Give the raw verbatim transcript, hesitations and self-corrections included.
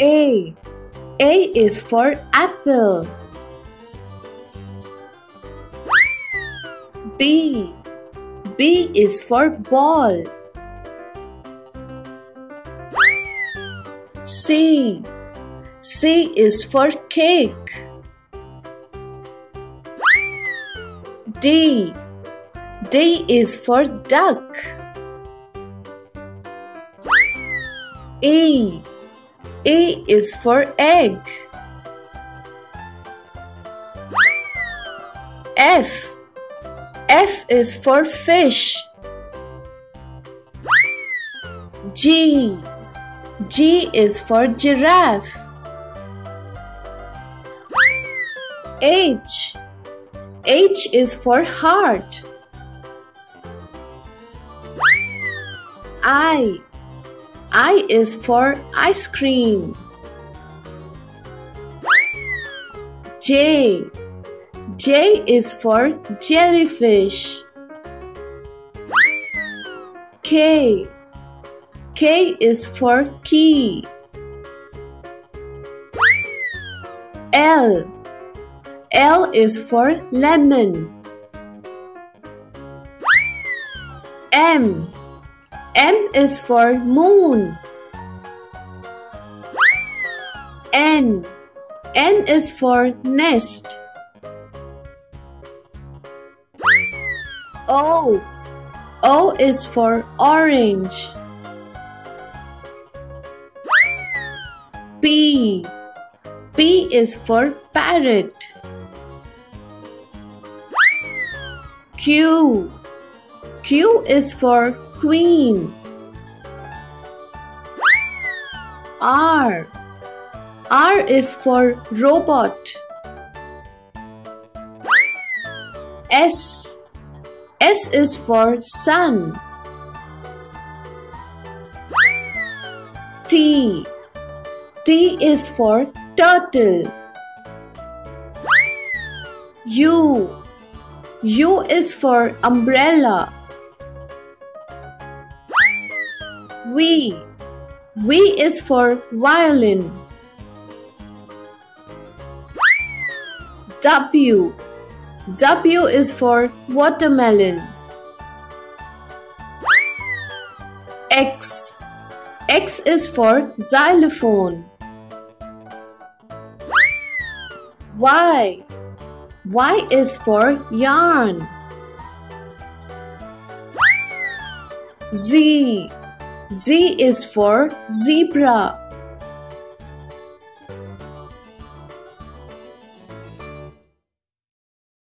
A. A is for apple. B. B is for ball. C. C is for cake. D. D is for duck. E. E is for egg. F. F is for fish. G. G is for giraffe. H. H is for heart. I. I is for ice cream. J. J is for jellyfish. K. K is for key. L. L is for lemon. M. M is for moon. N. N is for nest. O. O is for orange. P. P is for parrot. Q. Q is for queen. R. R is for robot. S. S is for sun. T. T is for turtle. U. U is for umbrella. V. V is for violin. W. W is for watermelon. X. X is for xylophone. Y. Y is for yarn. Z. Z is for zebra.